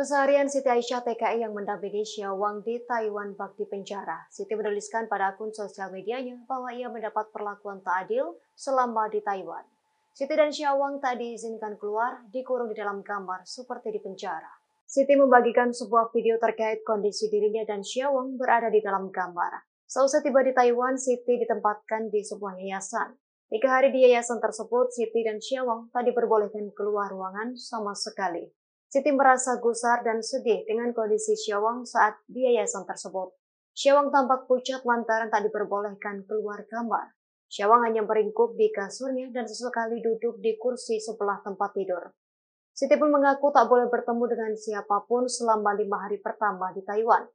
Keseharian Siti Aisyah TKI yang mendampingi Sha Wang di Taiwan bak di penjara. Siti menuliskan pada akun sosial medianya bahwa ia mendapat perlakuan tak adil selama di Taiwan. Siti dan Sha Wang tak diizinkan keluar, dikurung di dalam kamar seperti di penjara. Siti membagikan sebuah video terkait kondisi dirinya dan Sha Wang berada di dalam kamar. Seusai tiba di Taiwan, Siti ditempatkan di sebuah yayasan. 3 hari di yayasan tersebut, Siti dan Sha Wang tak diperbolehkan keluar ruangan sama sekali. Siti merasa gusar dan sedih dengan kondisi Sha Wang saat di yayasan tersebut. Sha Wang tampak pucat lantaran tak diperbolehkan keluar kamar. Sha Wang hanya meringkuk di kasurnya dan sesekali duduk di kursi sebelah tempat tidur. Siti pun mengaku tak boleh bertemu dengan siapapun selama 5 hari pertama di Taiwan.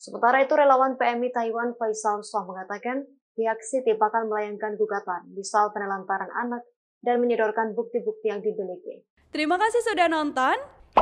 Sementara itu, relawan PMI Taiwan Faisal Soh mengatakan pihak Siti bakal melayangkan gugatan di soal penelantaran anak dan menyodorkan bukti-bukti yang dimiliki. Terima kasih sudah nonton.